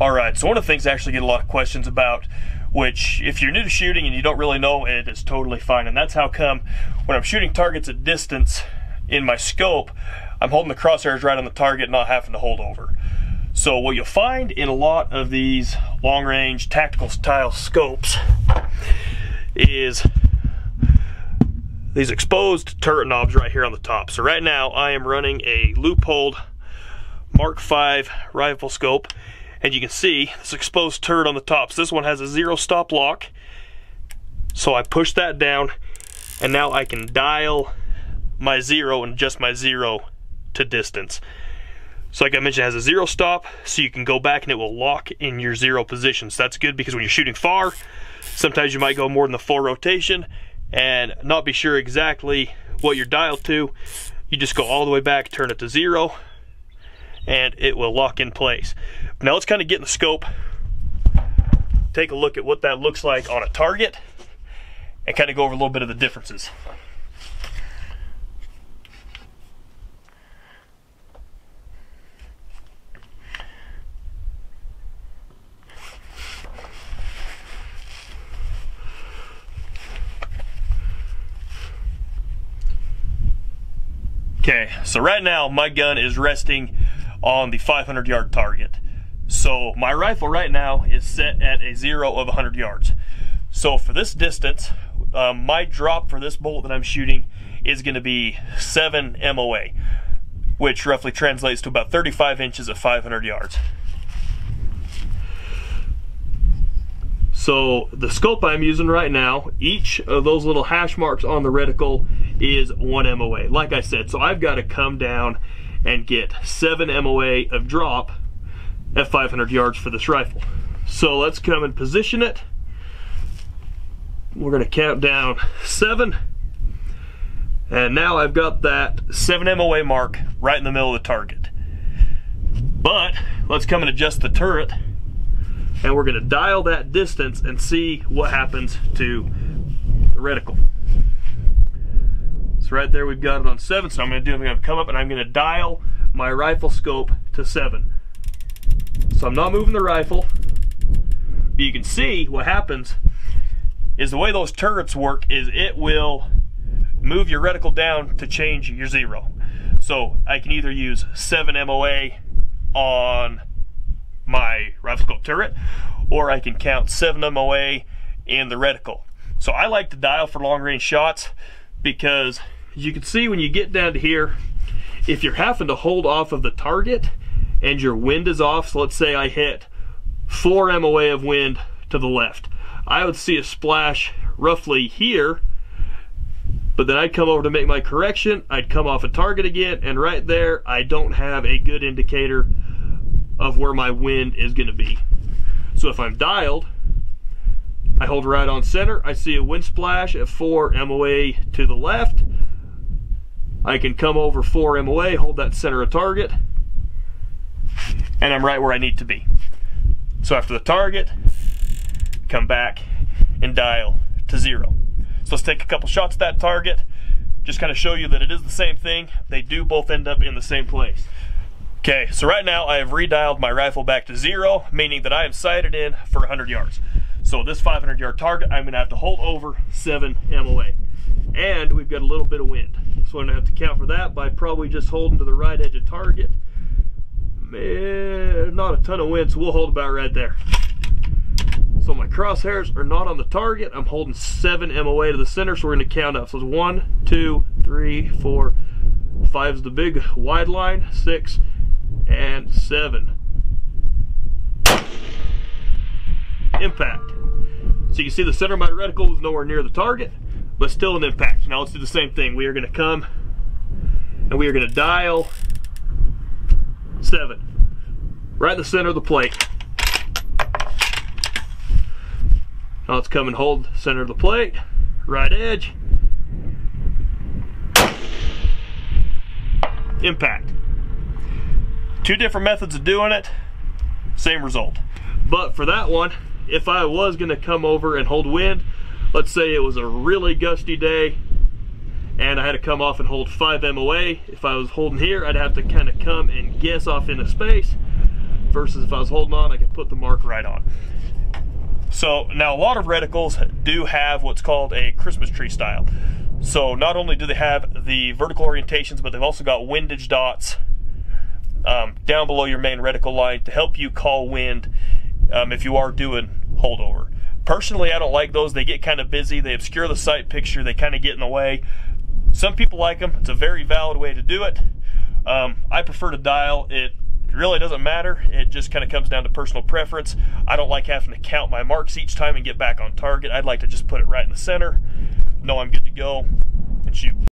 Alright, so one of the things I actually get a lot of questions about, which if you're new to shooting and you don't really know, it is totally fine. And that's how come when I'm shooting targets at distance in my scope, I'm holding the crosshairs right on the target, not having to hold over. So what you'll find in a lot of these long-range tactical style scopes is these exposed turret knobs right here on the top. So right now I am running a Leupold Mark V rifle scope, and you can see this exposed turret on the top. So this one has a zero stop lock. So I push that down, and now I can dial my zero and adjust my zero to distance. So like I mentioned, it has a zero stop, so you can go back and it will lock in your zero position. So that's good, because when you're shooting far, sometimes you might go more than the full rotation and not be sure exactly what you're dialed to. You just go all the way back, turn it to zero, and it will lock in place. Now let's kind of get in the scope, take a look at what that looks like on a target, and kind of go over a little bit of the differences. Okay, so right now my gun is resting on the 500-yard target. So my rifle right now is set at a zero of 100 yards. So for this distance, my drop for this bullet that I'm shooting is going to be 7 MOA, which roughly translates to about 35 inches at 500 yards. So the scope I'm using right now, each of those little hash marks on the reticle is 1 MOA, like I said. So I've got to come down and get 7 MOA of drop at 500 yards for this rifle. So let's come and position it. We're going to count down 7. And now I've got that 7 MOA mark right in the middle of the target. But let's come and adjust the turret, and we're gonna dial that distance and see what happens to the reticle. So right there we've got it on 7, so I'm gonna come up and I'm gonna dial my rifle scope to 7. So I'm not moving the rifle, but you can see what happens is the way those turrets work is it will move your reticle down to change your zero. So I can either use 7 MOA on my rifle scope turret, or I can count 7 MOA in the reticle. So I like to dial for long range shots, because you can see when you get down to here, if you're having to hold off of the target and your wind is off, so let's say I hit 4 MOA of wind to the left, I would see a splash roughly here, but then I'd come over to make my correction, I'd come off a target again, and right there I don't have a good indicator of where my wind is going to be. So if I'm dialed, I hold right on center, I see a wind splash at 4 MOA to the left, I can come over 4 MOA, hold that center of target, and I'm right where I need to be. So after the target, come back and dial to 0. So let's take a couple shots at that target, just kind of show you that it is the same thing. They do both end up in the same place. Okay, so right now I have redialed my rifle back to 0, meaning that I am sighted in for 100 yards. So this 500-yard target, I'm going to have to hold over 7 MOA. And we've got a little bit of wind. So I'm going to have to count for that by probably just holding to the right edge of target. Not a ton of wind, so we'll hold about right there. So my crosshairs are not on the target. I'm holding 7 MOA to the center, so we're going to count up. So it's 1, 2, 3, 4, 5 is the big wide line, 6, and 7. Impact. So you can see the center of my reticle was nowhere near the target, but still an impact. Now let's do the same thing. We are going to come and we are going to dial 7. Right in the center of the plate. Now let's come and hold center of the plate, right edge. Impact. Two different methods of doing it, same result. But for that one, if I was going to come over and hold wind, let's say it was a really gusty day and I had to come off and hold 5 MOA. If I was holding here, I'd have to kind of come and guess off into space. versus if I was holding on, I could put the mark right on. So now a lot of reticles do have what's called a Christmas tree style. So not only do they have the vertical orientations, but they've also got windage dots down below your main reticle line to help you call wind if you are doing holdover. Personally, I don't like those. They get kind of busy. They obscure the sight picture. They kind of get in the way. Some people like them. It's a very valid way to do it. I prefer to dial. It really doesn't matter. It just kind of comes down to personal preference. I don't like having to count my marks each time and get back on target. I'd like to just put it right in the center, know I'm good to go, and shoot.